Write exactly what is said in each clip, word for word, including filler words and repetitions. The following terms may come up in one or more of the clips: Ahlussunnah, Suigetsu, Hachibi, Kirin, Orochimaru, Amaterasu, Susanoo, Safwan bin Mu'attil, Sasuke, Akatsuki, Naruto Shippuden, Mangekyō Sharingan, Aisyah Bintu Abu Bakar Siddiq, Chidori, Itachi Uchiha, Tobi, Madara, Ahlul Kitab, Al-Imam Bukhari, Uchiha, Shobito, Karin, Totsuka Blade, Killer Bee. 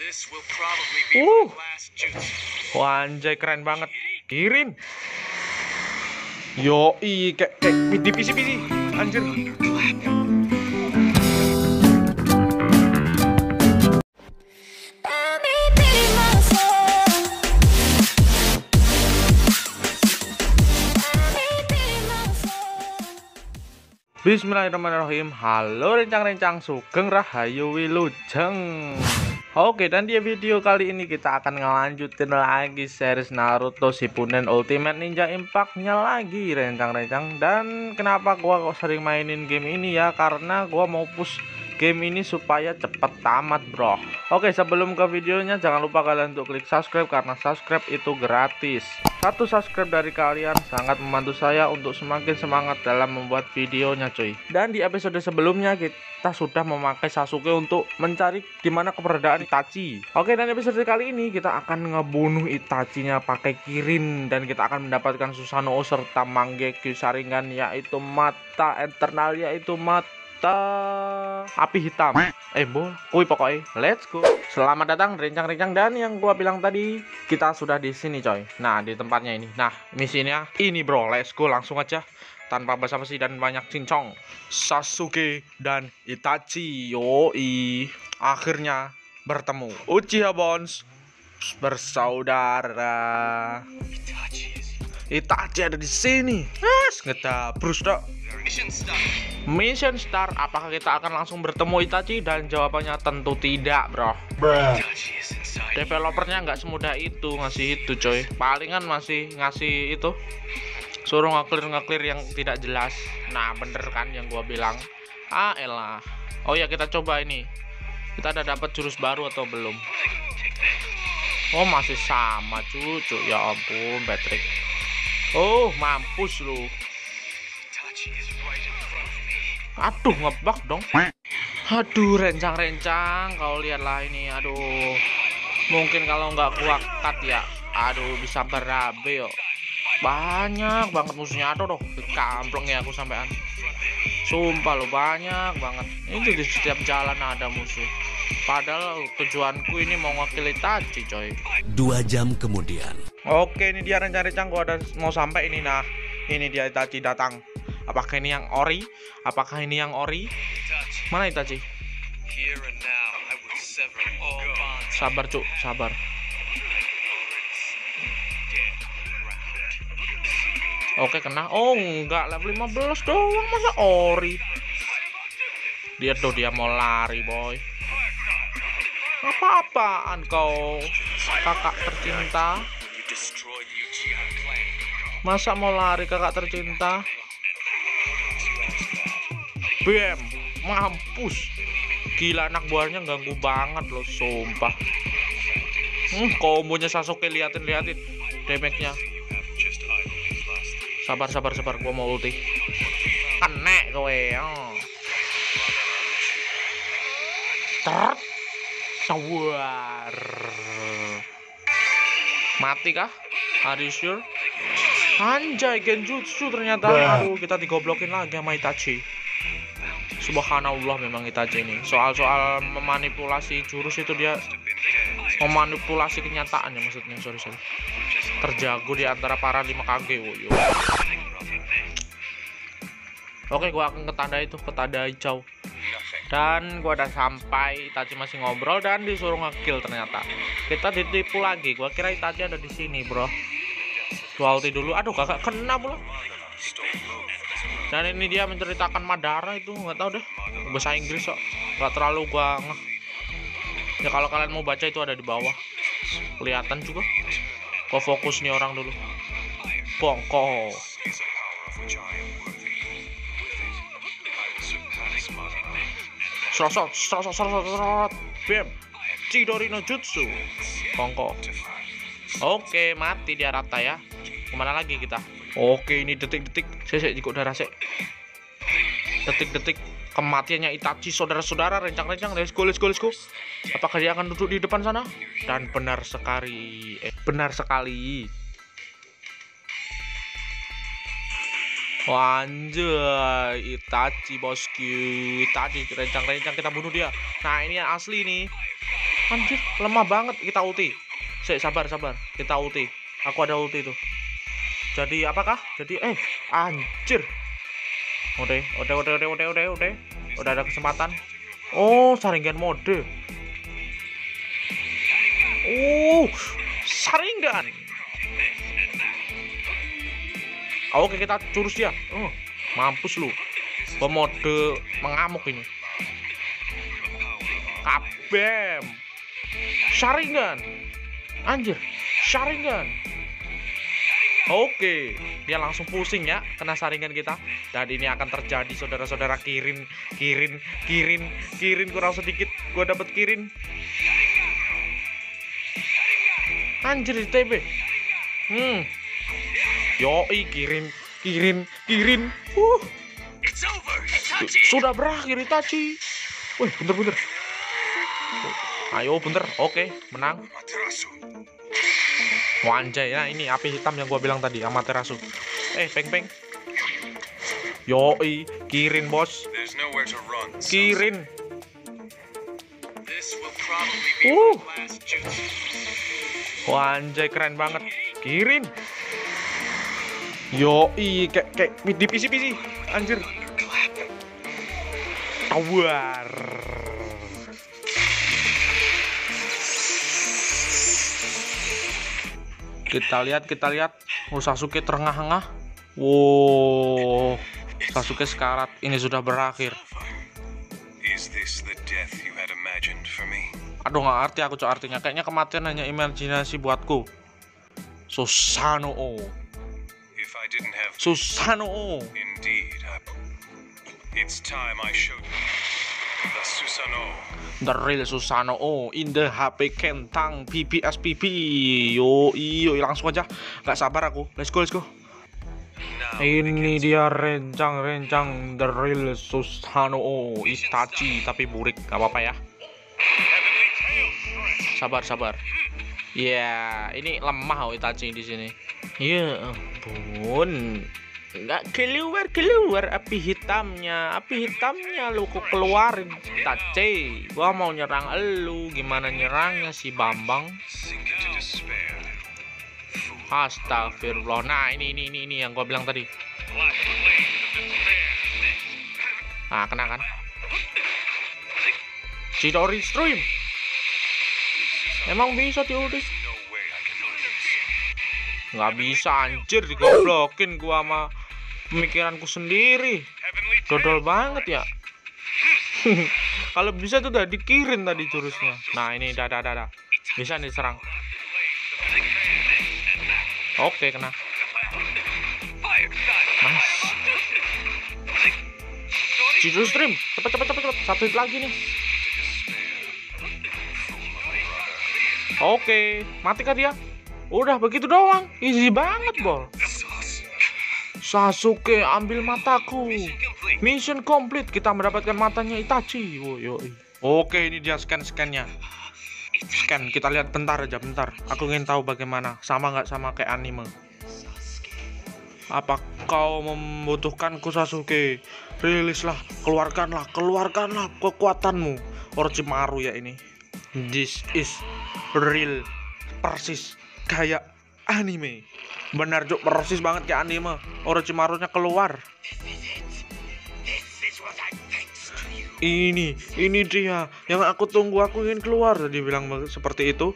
Uh. Wah, anjay, keren banget. Kirin. Yoi, kayak kayak di P C P C. Anjir. Bismillahirrahmanirrahim. Halo rencang-rencang sugeng rahayu wilujeng. Oke, dan di video kali ini kita akan ngelanjutin lagi series Naruto Shippuden Ultimate Ninja Impact-nya lagi rencang-rencang. Dan kenapa gua kok sering mainin game ini ya? Karena gua mau push game ini supaya cepet tamat, bro. Oke, sebelum ke videonya jangan lupa kalian untuk klik subscribe karena subscribe itu gratis. Satu subscribe dari kalian sangat membantu saya untuk semakin semangat dalam membuat videonya, cuy. Dan di episode sebelumnya kita sudah memakai Sasuke untuk mencari dimana keberadaan Itachi. Oke, dan episode kali ini kita akan ngebunuh Itachinya pakai Kirin dan kita akan mendapatkan Susanoo serta Mangekyō Sharingan, yaitu mata eternal, yaitu mata api hitam. Eh boh, kui pokoknya. Let's go. Selamat datang rencang-rencang, dan yang gua bilang tadi, kita sudah di sini, coy. Nah, di tempatnya ini. Nah, misinya ini, bro. Let's go, langsung aja. Tanpa basa-basi dan banyak cincong. Sasuke dan Itachi, yoi, akhirnya bertemu. Uchiha Bonds bersaudara. Itachi ada di sini. Yes, kita brus dok. Mission Star. Mission Star, apakah kita akan langsung bertemu Itachi? Dan jawabannya tentu tidak, bro. Bruh. Developernya nggak semudah itu ngasih itu, coy. Palingan masih ngasih itu, suruh nge-clear-nge-clear yang tidak jelas. Nah, bener kan yang gua bilang? Ah, elah. Oh ya, kita coba ini. Kita ada dapat jurus baru atau belum? Oh, masih sama, cucu. Ya ampun, Patrick. Oh, mampus lu. Aduh, ngebug dong. Aduh, rencang-rencang. Kau lihatlah ini. Aduh. Mungkin kalau nggak gua cut ya. Aduh, bisa berabe yo. Banyak banget musuhnya. Aduh, doh. Kamplengnya aku sampean. Sumpah lo, banyak banget. Ini di setiap jalan ada musuh. Padahal tujuanku ini mau ngakili Itachi, coy. Dua jam kemudian. Oke, ini dia rencang-rencang. Gua ada mau sampai ini. Nah, ini dia Itachi datang. Apakah ini yang ori? Apakah ini yang ori? Mana Itachi? Sabar, cuk, sabar. Oke, kena. Oh, enggak, level lima belas doang, masa ori. Dia tuh dia mau lari, boy. Apa-apaan kau, kakak tercinta? Masa mau lari, kakak tercinta? Bam, mampus. Gila, anak buahnya ganggu banget loh, sumpah. Hmm, kombonya Sasuke, liatin-liatin damage-nya. Sabar-sabar-sabar, gua mau ulti. Enek kowe. Oh. Tert. Tawar. Mati kah? Are you sure? Anjay, genjutsu ternyata. Aduh, kita digoblokin lagi sama Itachi. Subhanallah, memang Itachi ini. Soal-soal memanipulasi jurus itu, dia memanipulasi kenyataannya maksudnya. Sorry, sorry. Terjago di antara para lima Kage. Oh, yo. Oke, gua akan ke tanda itu, ke tanda hijau. Dan gua udah sampai, Itachi masih ngobrol dan disuruh ngekill ternyata. Kita ditipu lagi. Gua kira Itachi ada di sini, bro. Gua ulti dulu. Aduh, kakak kena pula. Dan ini dia menceritakan Madara itu, nggak tahu deh. Bahasa Inggris kok. Nggak terlalu gua nge. Ya kalau kalian mau baca itu ada di bawah. Kelihatan juga. Gua fokus nih orang dulu. Bongko. Sosot, sosot, sosot, sosot, bam, Chidori no Jutsu, kongko. Oke, mati dia rata ya. Kemana lagi kita? Oke, ini detik-detik. Sesek jikuk darah sek. Detik-detik kematiannya Itachi, saudara-saudara, rencang-rencang. Let's go, let's go, let's go. Apakah dia akan duduk di depan sana? Dan benar sekali, eh, benar sekali. Anjay, Itachi bosku. Itachi rencang-rencang, kita bunuh dia. Nah, ini yang asli nih. Anjir, lemah banget. Kita ulti. Sik, sabar, sabar. Kita ulti. Aku ada ulti tuh. Jadi apakah? Jadi eh anjir. Udah, udah, udah, udah, udah, udah, udah. Udah ada kesempatan. Oh, Sharingan mode. Oh, Sharingan. Oh, oke, kita curus dia. Oh, mampus lu. Pemode mengamuk ini. Kabem. Sharingan. Anjir, Sharingan. Oke, dia langsung pusing ya, kena Sharingan kita. Dan ini akan terjadi, saudara-saudara. Kirin, Kirin, Kirin, Kirin kurang sedikit. Gua dapet Kirin. Anjir, di T B. Hmm. Yoi, Kirin, Kirin, Kirin. Uh. It's over, Itachi. Sudah berakhir, Itachi. Wih, bentar-bentar. Ayo, bentar. Oke, menang. Wah, anjay, nah ini api hitam yang gua bilang tadi, Amaterasu. Eh, peng peng. Yoi, Kirin bos. Kirin. Uh. Wah, anjay, keren banget. Kirin. Yoi, kayak kayak di P C P C. Anjir. Tawar. Kita lihat, kita lihat. Oh, Sasuke terengah-engah. Wow, Sasuke sekarat. Ini sudah berakhir. Aduh, nggak arti aku cok artinya. Kayaknya kematian hanya imajinasi buatku. Susanoo. Susanoo. The real Susanoo in the H P kentang B B S B B. Yo iyo, langsung aja, gak sabar aku. Let's go, let's go. Ini dia rencang-rencang the real Susanoo Itachi, tapi burik, gak apa-apa ya. Sabar, sabar. Ya, yeah, ini lemah oh Itachi di sini. Ya yeah, ampun. Nggak keluar keluar api hitamnya, api hitamnya lu kok keluarin Itachi. Gua mau nyerang elu, gimana nyerangnya si Bambang? Astagfirullah. Nah ini ini ini, ini yang gua bilang tadi. Nah kena kan? Chidori stream. Emang bisa diulis? Nggak bisa anjir, digoblokin gua sama pemikiranku sendiri. Dodol banget ya. Kalau bisa tuh udah dikirin tadi jurusnya. Nah ini dada dada bisa diserang. Oke, kena. Mas Jidu stream, cepet cepet cepet cepet, satu hit lagi nih. Oke, mati kah dia? Udah begitu doang, easy banget bol. Sasuke ambil mataku. Mission complete, kita mendapatkan matanya Itachi. Oh, yoi. Oke, ini dia scan-scannya. Scan, kita lihat bentar aja, bentar. Aku ingin tahu bagaimana, sama nggak sama kayak anime. Apa kau membutuhkanku Sasuke? Rilislah, keluarkanlah, keluarkanlah kekuatanmu. Orochimaru ya ini. This is real, persis kayak anime. Benar Jok, persis banget kayak anime. Orochimarunya keluar. Ini, ini dia yang aku tunggu, aku ingin keluar. Dia bilang seperti itu.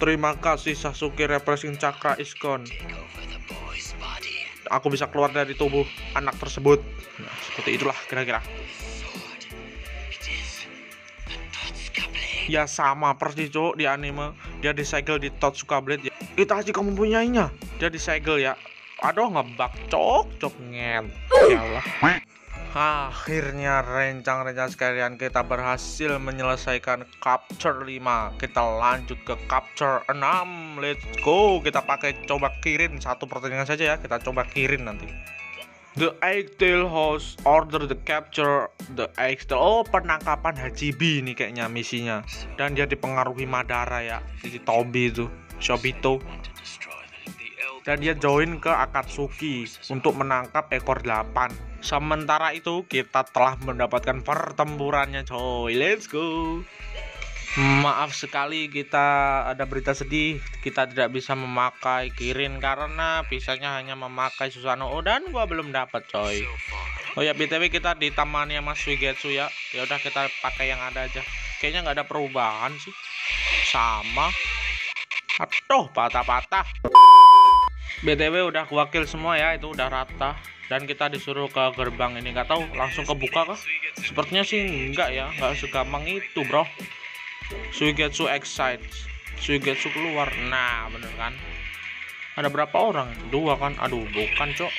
Terima kasih Sasuke repressing chakra iskon. Aku bisa keluar dari tubuh anak tersebut. Nah, seperti itulah kira-kira. Ya sama persis Jok di anime. Dia disegel di Totsuka Blade ya. Itachi kamu punyainya. Dia disegel ya. Aduh, ngebak cok cok nget. Yalah. Akhirnya rencang-rencang sekalian kita berhasil menyelesaikan capture lima. Kita lanjut ke capture enam. Let's go. Kita pakai coba Kirin, satu pertandingan saja ya. Kita coba Kirin nanti. The Egg-tail House order the capture the Egg-tail. Oh, penangkapan Hachibi ini kayaknya misinya. Dan dia dipengaruhi Madara ya, si Tobi itu, Shobito. Dan dia join ke Akatsuki untuk menangkap ekor delapan. Sementara itu kita telah mendapatkan pertempurannya coy. Let's go. Maaf sekali, kita ada berita sedih. Kita tidak bisa memakai Kirin karena pisahnya hanya memakai Susanoo dan gua belum dapat, coy. Oh ya, B T W kita di tamannya Mas Suigetsu ya. Ya udah, kita pakai yang ada aja. Kayaknya nggak ada perubahan sih. Sama. Atuh, patah-patah. B T W udah wakil semua ya, itu udah rata. Dan kita disuruh ke gerbang ini, nggak tahu langsung kebuka kah? Sepertinya sih enggak ya, nggak segampang itu, bro. Suigetsu excite, Suigetsu keluar. Nah, bener kan? Ada berapa orang? Dua kan? Aduh, bukan, cok.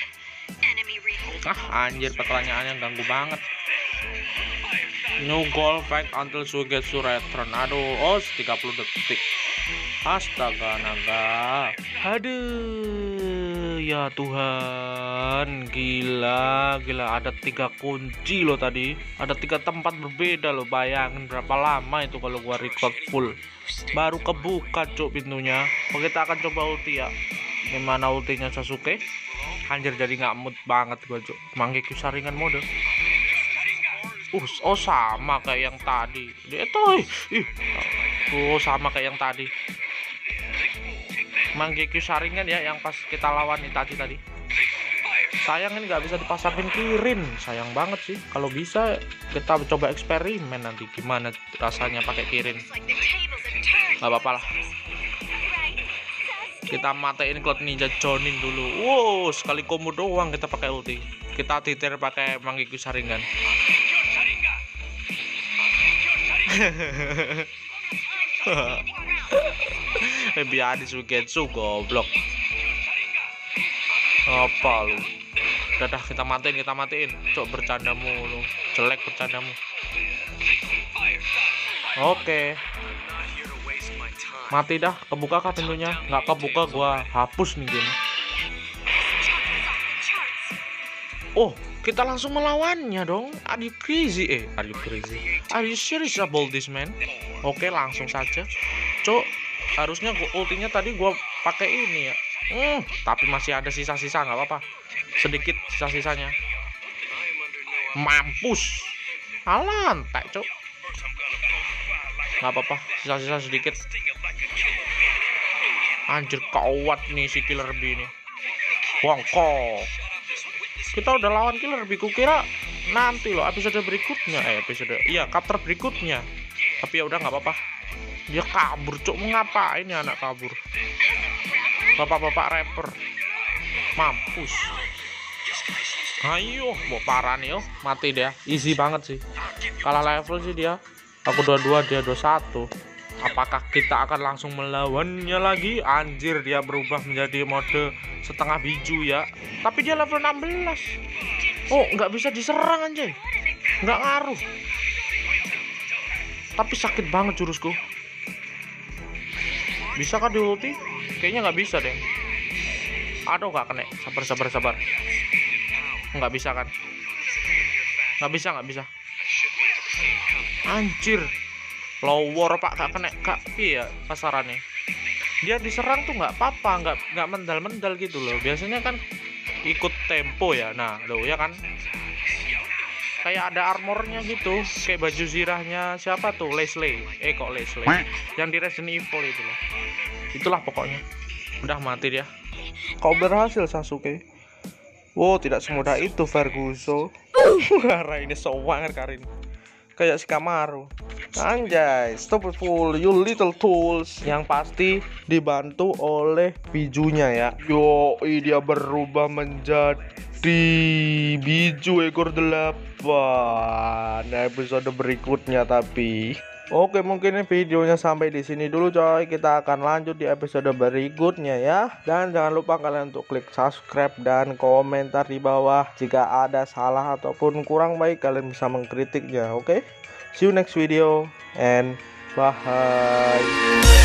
Ah, anjir, pertanyaannya ganggu banget. New goal fight until Suigetsu return. Aduh, oh, tiga puluh detik. Astaga, naga. Aduh, ya Tuhan. Gila, gila. Ada tiga kunci loh tadi. Ada tiga tempat berbeda loh. Bayangin berapa lama itu kalau gua record full. Baru kebuka, cok, pintunya. Oh, kita akan coba ulti ya. Gimana ultinya Sasuke? Anjir, jadi nggak mood banget gua, cok. Mangekyō Sharingan mode. Uh, oh sama kayak yang tadi. Itu, ih, oh sama kayak yang tadi. Mangekyō Sharingan ya, yang pas kita lawan Itachi tadi. Sayang ini nggak bisa dipasarin Kirin, sayang banget sih. Kalau bisa kita coba eksperimen nanti gimana rasanya pakai Kirin. Gak apa-apa lah. Kita matain Cloud Ninja Jonin dulu. Wow, sekali combo doang kita pakai ulti. Kita titir pakai Mangekyō Sharingan. Lebih ada Suigetsu, goblok. Apa lu? Udah dah, kita matiin, kita matiin. Cok, bercanda mulu. Jelek bercandamu. Oke. Mati dah, kebuka kah pintunya? Nggak kebuka, gua hapus nih game. Oh, kita langsung melawannya dong. Are you crazy? Eh, are you crazy? Are you serious about this, man? Oke, langsung saja. Cok, harusnya gua, ultinya tadi gua pakai ini ya. Hmm, tapi masih ada sisa-sisa, nggak apa-apa. Sedikit sisa-sisanya. Mampus. Alantek, cok. Nggak apa-apa, sisa-sisa sedikit. Anjir, kuat nih si Killer Bee ini. Wongko. Kita udah lawan Killer Bee, kukira nanti loh episode berikutnya, eh episode iya chapter berikutnya, tapi ya udah nggak apa-apa. Dia kabur, cok. Mengapa ini anak kabur? Bapak-bapak rapper mampus. Ayo mau parah nih, oh mati dia. Easy banget sih, kalah level sih dia. Aku dua puluh dua, dia dua puluh satu. Apakah kita akan langsung melawannya lagi? Anjir, dia berubah menjadi mode setengah biju ya. Tapi dia level enam belas. Oh, nggak bisa diserang anjay. Nggak ngaruh. Tapi sakit banget jurusku. Bisa kah di ulti? Kayaknya nggak bisa deh. Aduh, nggak kena. Sabar, sabar, sabar. Nggak bisa kan? Nggak bisa, nggak bisa. Anjir. Lower pak, gak kena, kak iya pasarannya. Dia diserang tuh nggak apa-apa, nggak nggak mendal-mendal gitu loh. Biasanya kan ikut tempo ya. Nah lo ya kan, kayak ada armornya gitu, kayak baju zirahnya siapa tuh Leslie, eh kok Leslie, yang di Resident Evil itu loh. Itulah pokoknya. Udah mati dia. Kau berhasil Sasuke. Wow, tidak semudah itu Verguso. Wah, ini sewanger Karin. Kayak si Kamaru. Anjay, stop it fool, you little tools. Yang pasti dibantu oleh bijunya ya. Yoi, dia berubah menjadi biju ekor delapan. Episode berikutnya tapi. Oke, mungkin videonya sampai di sini dulu coy. Kita akan lanjut di episode berikutnya ya. Dan jangan lupa kalian untuk klik subscribe dan komentar di bawah. Jika ada salah ataupun kurang baik, kalian bisa mengkritiknya, oke? Okay? See you next video and bye.